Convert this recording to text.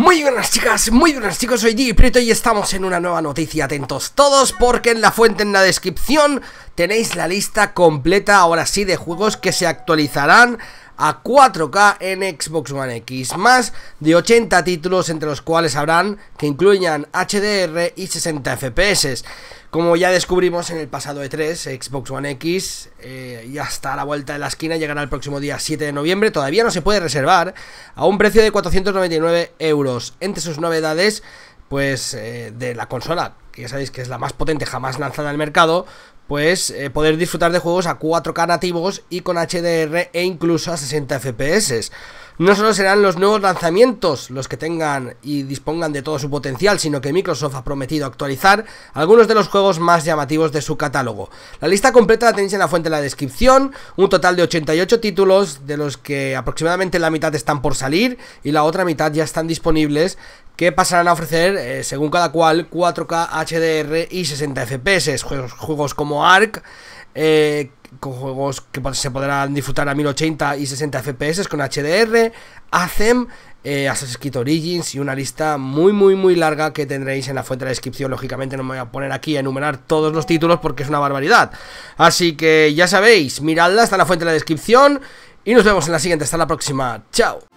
Muy buenas chicas, muy buenas chicos, soy DJ Prieto y estamos en una nueva noticia. Atentos todos porque en la fuente, en la descripción, tenéis la lista completa, ahora sí, de juegos que se actualizarán a 4K en Xbox One X. Más de 80 títulos, entre los cuales habrán que incluyan HDR y 60 FPS. Como ya descubrimos en el pasado E3, Xbox One X ya está a la vuelta de la esquina, llegará el próximo día 7 de noviembre, todavía no se puede reservar, a un precio de 499 euros. Entre sus novedades, pues de la consola, que ya sabéis que es la más potente jamás lanzada al mercado, pues poder disfrutar de juegos a 4K nativos y con HDR e incluso a 60 FPS. No solo serán los nuevos lanzamientos los que tengan y dispongan de todo su potencial, sino que Microsoft ha prometido actualizar algunos de los juegos más llamativos de su catálogo. La lista completa la tenéis en la fuente de la descripción, un total de 88 títulos, de los que aproximadamente la mitad están por salir y la otra mitad ya están disponibles, que pasarán a ofrecer, según cada cual, 4K, HDR y 60 FPS, juegos como ARK, con juegos que se podrán disfrutar a 1080 y 60 FPS con HDR, Anthem, Assassin's Creed Origins y una lista muy larga que tendréis en la fuente de la descripción. Lógicamente no me voy a poner aquí a enumerar todos los títulos porque es una barbaridad. Así que ya sabéis, miradla, está en la fuente de la descripción y nos vemos en la siguiente, hasta la próxima, chao.